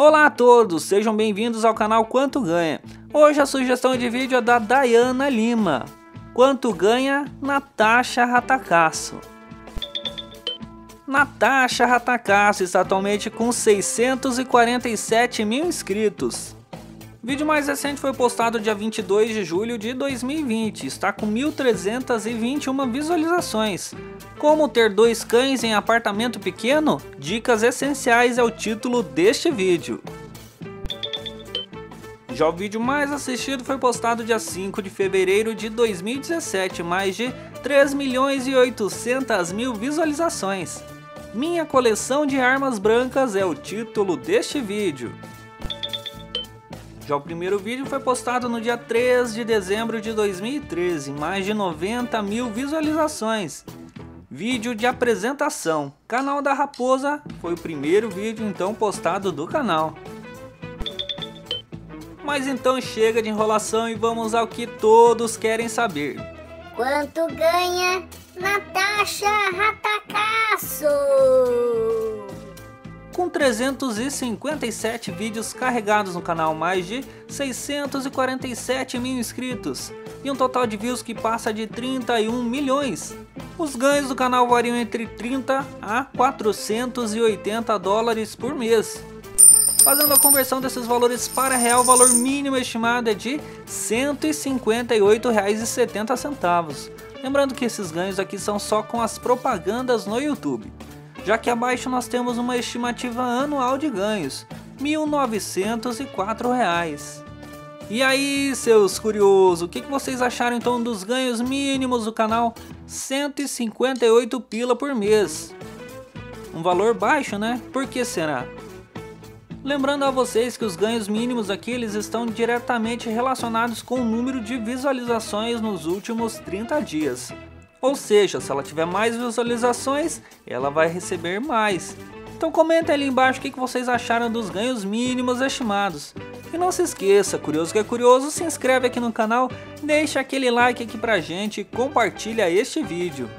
Olá a todos, sejam bem-vindos ao canal Quanto Ganha. Hoje a sugestão de vídeo é da Diana Lima. Quanto ganha Natasha Rattacasso? Natasha Rattacasso está atualmente com 647 mil inscritos. O vídeo mais recente foi postado dia 22 de julho de 2020, está com 1.321 visualizações. Como ter dois cães em apartamento pequeno? Dicas essenciais é o título deste vídeo. Já o vídeo mais assistido foi postado dia 5 de fevereiro de 2017, mais de 3.800.000 visualizações. Minha coleção de armas brancas é o título deste vídeo. Já o primeiro vídeo foi postado no dia 3 de dezembro de 2013, mais de 90 mil visualizações. Vídeo de apresentação, canal da Raposa, foi o primeiro vídeo então postado do canal. Mas então chega de enrolação e vamos ao que todos querem saber. Quanto ganha Natasha Rattacasso? Com 357 vídeos carregados no canal, mais de 647 mil inscritos e um total de views que passa de 31 milhões. Os ganhos do canal variam entre 30 a 480 dólares por mês. Fazendo a conversão desses valores para real, o valor mínimo estimado é de R$ 158,70. Lembrando que esses ganhos aqui são só com as propagandas no YouTube. Já que abaixo nós temos uma estimativa anual de ganhos, R$ 1.904. E aí, seus curiosos, o que vocês acharam então dos ganhos mínimos do canal? 158 pila por mês. Um valor baixo, né? Por que será? Lembrando a vocês que os ganhos mínimos aqui eles estão diretamente relacionados com o número de visualizações nos últimos 30 dias. Ou seja, se ela tiver mais visualizações, ela vai receber mais. Então comenta ali embaixo o que vocês acharam dos ganhos mínimos estimados. E não se esqueça, curioso que é curioso, se inscreve aqui no canal, deixa aquele like aqui pra gente e compartilha este vídeo.